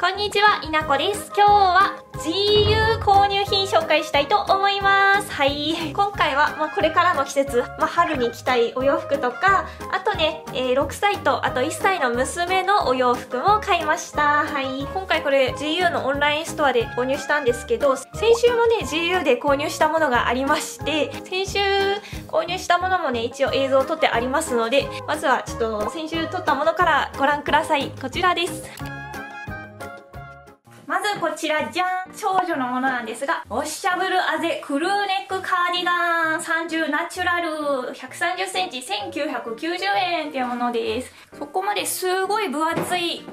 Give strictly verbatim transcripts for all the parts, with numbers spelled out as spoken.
こんにちは、いなこです。今日は ジーユー 購入品紹介したいと思います。はい。今回は、まあ、これからの季節、まあ、春に着たいお洋服とか、あとね、えー、ろくさいとあといっさいの娘のお洋服も買いました。はい。今回これ ジーユー のオンラインストアで購入したんですけど、先週もね、ジーユー で購入したものがありまして、先週購入したものもね、一応映像を撮ってありますので、まずはちょっと先週撮ったものからご覧ください。こちらです。まずこちらじゃん、少女のものなんですが、ウォッシャブルアゼクルーネックカーディガンさんじゅうナチュラル ひゃくさんじゅっセンチ せんきゅうひゃくきゅうじゅうえんっていうものです。そこまですごい分厚い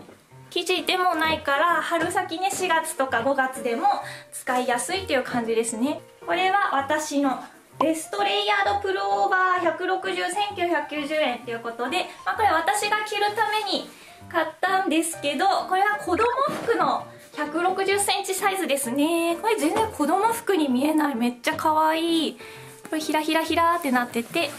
生地でもないから、春先ね、しがつとかごがつでも使いやすいっていう感じですね。これは私のベストレイヤードプルオーバーひゃくろくじゅう せんきゅうひゃくきゅうじゅうえんっていうことで、まあ、これ私が着るために買ったんですけど、これは子供服のひゃくろくじゅっセンチサイズですね。これ全然子供服に見えない。めっちゃ可愛い。これひらひらひらってなってて、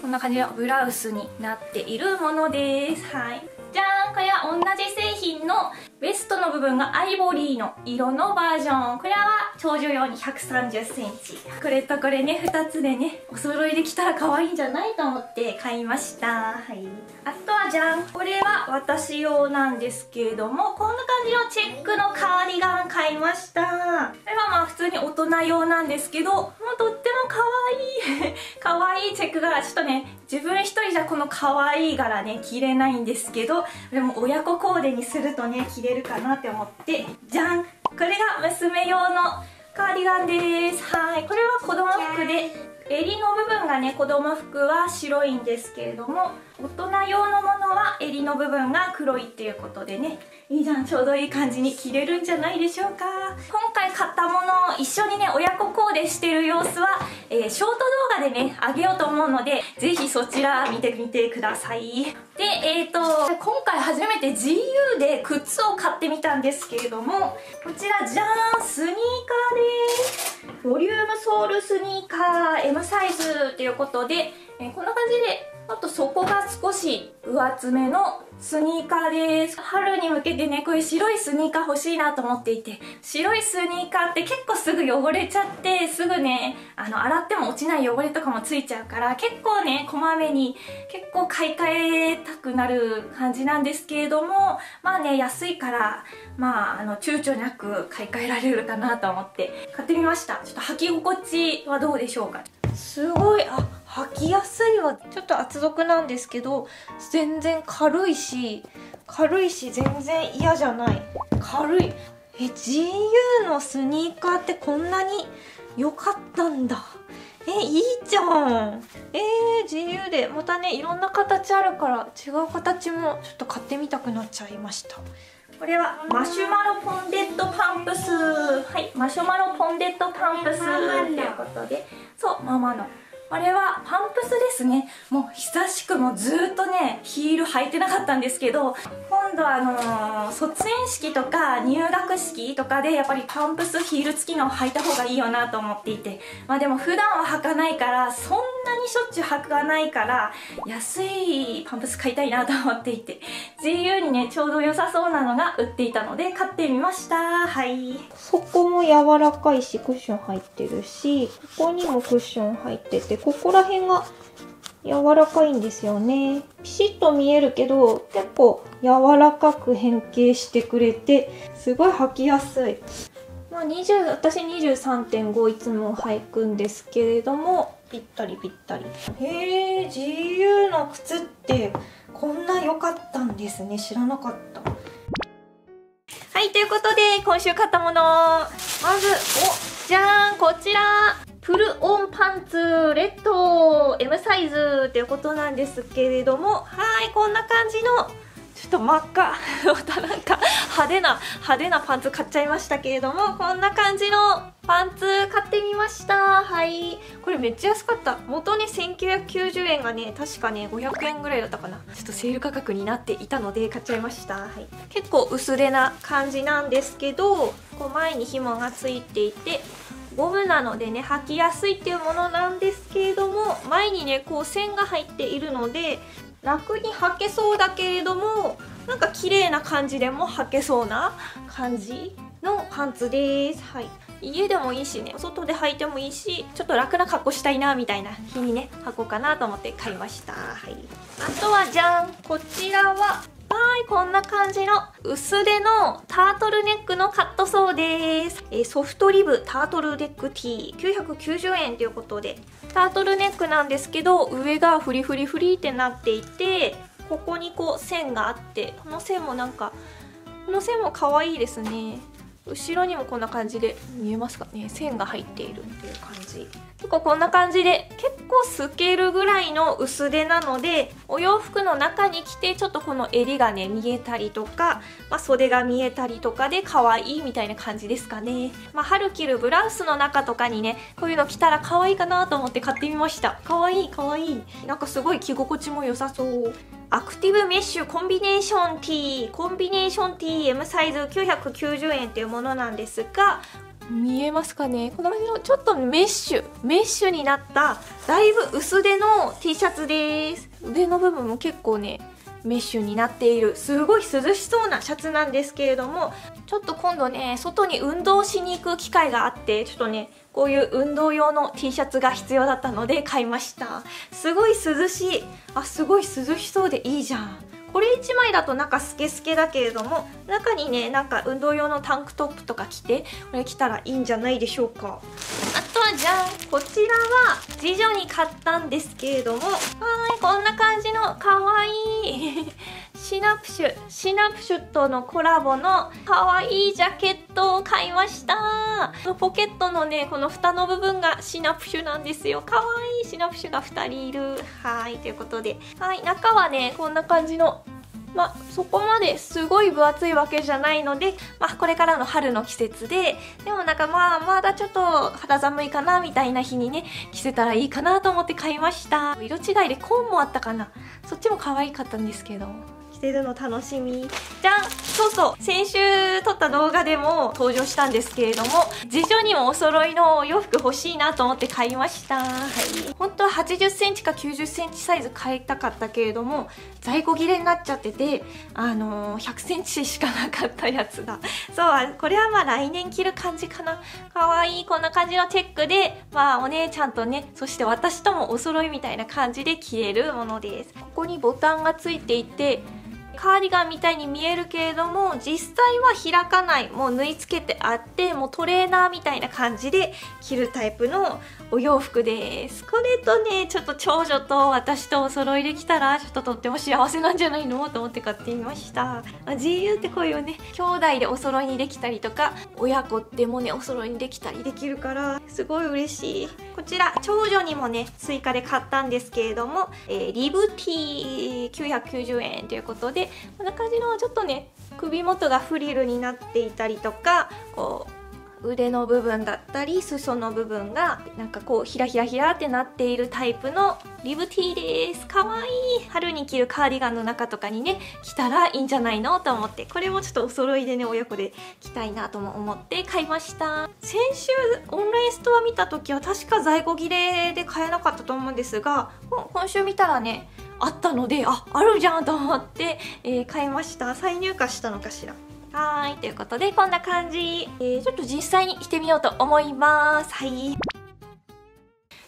こんな感じのブラウスになっているものです。はい。じゃーん、これは同じ製品のウエストの部分がアイボリーの色のバージョン。これは長女用に ひゃくさんじゅっセンチ。これとこれね、ふたつでね、お揃いできたら可愛いんじゃないと思って買いました。はい。あとはじゃん、これは私用なんですけれども、こんな感じのチェックのカーディガン買いました。これはまあ普通に大人用なんですけど、もうとっても可愛い。可愛いチェック柄。ちょっとね、自分一人じゃこの可愛い柄ね、着れないんですけど、でも親子コーデにするとね、着れるかなって思って、じゃん、これが娘用のカーディガンです。はい。これは子供服で、襟の部分がね、子供服は白いんですけれども、大人用のものは襟の部分が黒いっていうことでね、いいじゃん、ちょうどいい感じに着れるんじゃないでしょうか。今回買ったものを一緒にね、親子コーデしてる様子は、えー、ショート動画でね、あげようと思うので、ぜひそちら見てみてください。で、えーと、今回初めて ジーユー で靴を買ってみたんですけれども、こちらじゃーん、スニーカーです。ボリュームソールスニーカー エム サイズっていうことで、えー、こんな感じで、あと底が少し分厚めのスニーカーです。春に向けてね、こういう白いスニーカー欲しいなと思っていて、白いスニーカーって結構すぐ汚れちゃって、すぐね、あの洗っても落ちない汚れとかもついちゃうから、結構ね、こまめに結構買い替えたくなる感じなんですけれども、まあね、安いから、まああの躊躇なく買い替えられるかなと思って買ってみました。ちょっと履き心地はどうでしょうか。すごい、あ、履きやすいわ。ちょっと厚底なんですけど、全然軽いし、軽いし全然嫌じゃない。軽い。え、ジーユー のスニーカーってこんなに良かったんだ。え、いいじゃん。えー、ジーユー でまたね、いろんな形あるから、違う形もちょっと買ってみたくなっちゃいました。これはマシュマロポンデッドパンプス。はい、マシュマロポンデッドパンプスということで、そう、ママの。あれはパンプスですね。もう久しくもずっとね、ヒール履いてなかったんですけど、今度はあのー、卒園式とか入学式とかで、やっぱりパンプスヒール付きの履いた方がいいよなと思っていて、まあでも普段は履かないから、そんなにしょっちゅう履かないから、安いパンプス買いたいなと思っていて、 ジーユー にね、ちょうど良さそうなのが売っていたので買ってみました。はい。そこも柔らかいし、クッション入ってるし、ここにもクッション入ってて、ここら辺が柔らかいんですよね。ピシッと見えるけど、結構柔らかく変形してくれて、すごい履きやすい。まあ、にじゅう、私 にじゅうさんてんご いつも履くんですけれども、ぴったりぴったり。へえ、ジーユー の靴ってこんな良かったんですね。知らなかった。はい、ということで今週買ったもの、まず、お、じゃーん、こちらプルオンパンツレッド エム サイズっていうことなんですけれども、はい、こんな感じのちょっと真っ赤またなんか派手な派手なパンツ買っちゃいましたけれども、こんな感じのパンツ買ってみました。はい。これめっちゃ安かった。元ね、せんきゅうひゃくきゅうじゅうえんがね、確かね、ごひゃくえんぐらいだったかな。ちょっとセール価格になっていたので買っちゃいました。はい。結構薄手な感じなんですけど、こう前に紐がついていて、ゴムなのでね、履きやすいっていうものなんですけれども、前にね、こう線が入っているので楽に履けそうだけれども、なんか綺麗な感じでも履けそうな感じのパンツです。はい。家でもいいしね、外で履いてもいいし、ちょっと楽な格好したいなみたいな日にね、履こうかなと思って買いました。はい。あとはじゃん、こちらは。はい、こんな感じの薄手のタートルネックのカットソーです、えー、ソフトリブタートルネック T きゅうひゃくきゅうじゅうえんということで、タートルネックなんですけど上がフリフリフリってなっていて、ここにこう線があって、この線もなんかこの線も可愛いですね。後ろにもこんな感じで見えますかね、線が入っているっていう感じ。結構こんな感じで結構透けるぐらいの薄手なので、お洋服の中に着てちょっとこの襟がね見えたりとか、まあ、袖が見えたりとかで可愛いみたいな感じですかね。まあ、春着るブラウスの中とかにねこういうの着たら可愛いかなと思って買ってみました。可愛い可愛い、なんかすごい着心地も良さそう。アクティブメッシュコンビネーション T コンビネーション T M サイズきゅうひゃくきゅうじゅうえんというものなんですが、見えますかね、この辺のちょっとメッシュメッシュになっただいぶ薄手の T シャツです。腕の部分も結構ねメッシュになっている、すごい涼しそうなシャツなんですけれども、ちょっと今度ね外に運動しに行く機会があって、ちょっとねこういう運動用の T シャツが必要だったので買いました。すごい涼しい、あ、すごい涼しそうでいいじゃん。これいちまいだとなんかスケスケだけれども、中にねなんか運動用のタンクトップとか着て、これ着たらいいんじゃないでしょうか。あとはじゃん、こちらは次女に買ったんですけれども、はーい、こんな感じのかわいいシナプシュシナプシュとのコラボのかわいいジャケットを買いました。ポケットのねこの蓋の部分がシナプシュなんですよ。かわいいシナプシュがふたりいる。はい、ということで、はい、中はねこんな感じの、まあ、そこまですごい分厚いわけじゃないので、まあ、これからの春の季節で、でもなんかまあまだちょっと肌寒いかなみたいな日にね着せたらいいかなと思って買いました。色違いでコーンもあったかな、そっちも可愛かったんですけど、着てるの楽しみじゃん。そうそう、先週撮った動画でも登場したんですけれども、次女にもお揃いのお洋服欲しいなと思って買いました。はい、本当は はちじゅっセンチ か きゅうじゅっセンチ サイズ買いたかったけれども、在庫切れになっちゃってて、あのー、ひゃくセンチ しかなかったやつだそう、これはまあ来年着る感じかな。かわいい、こんな感じのチェックで、まあお姉ちゃんとね、そして私ともお揃いみたいな感じで着れるものです。ここにボタンがついていてカーディガンみたいに見えるけれども、実際は開かない、もう縫い付けてあって、もうトレーナーみたいな感じで着るタイプのお洋服です。これとねちょっと長女と私とお揃いできたらちょっととっても幸せなんじゃないのと思って買ってみました。 ジーユー ってこういうね兄弟でお揃いにできたりとか、親子でもねお揃いにできたりできるからすごい嬉しい。こちら長女にもね追加で買ったんですけれども、えー、リブ T きゅうひゃくきゅうじゅうえんということで、こんな感じのちょっとね首元がフリルになっていたりとか、こう腕の部分だったり裾の部分がなんかこうひらひらひらってなっているタイプのリブ T です。かわいい、春に着るカーディガンの中とかにね着たらいいんじゃないのと思って、これもちょっとお揃いでね親子で着たいなとも思って買いました。先週オンラインストア見た時は確か在庫切れで買えなかったと思うんですが、今週見たらねあったので、あ、あるじゃんと思って、えー、買いました。再入荷したのかしら。はーい、ということでこんな感じ、えー、ちょっと実際に着てみようと思います。はい、ジ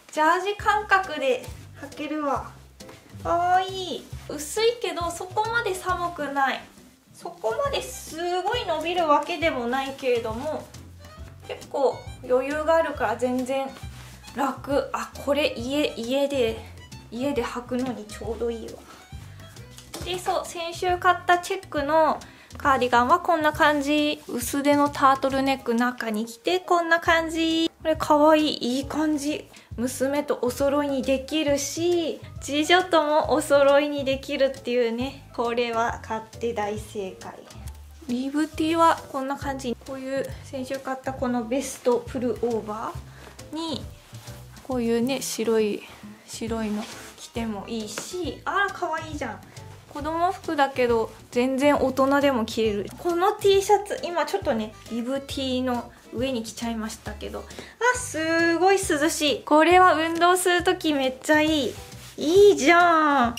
ャージ感覚で履けるわ。かわいい、薄いけどそこまで寒くない、そこまですごい伸びるわけでもないけれども、結構余裕があるから全然楽。あ、これ家家で家で履くのにちょうどいいわ。で、そう、先週買ったチェックのカーディガンはこんな感じ、薄手のタートルネック中に着てこんな感じ。これかわいい、いい感じ、娘とお揃いにできるし次女ともお揃いにできるっていうね、これは買って大正解。リブティはこんな感じ、こういう先週買ったこのベストプルオーバーにこういうね白い白いの着てもいいし、あら可愛いじゃん。子供服だけど全然大人でも着れる。この T シャツ今ちょっとねリブ T の上に着ちゃいましたけど、あ、すごい涼しい。これは運動する時めっちゃいい、いいじゃん。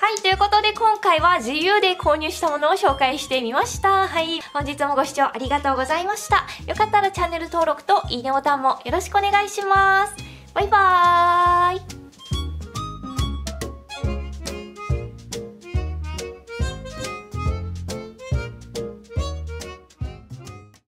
はい、ということで今回は ジーユー で購入したものを紹介してみました。はい、本日もご視聴ありがとうございました。よかったらチャンネル登録といいねボタンもよろしくお願いします。バイバーイ。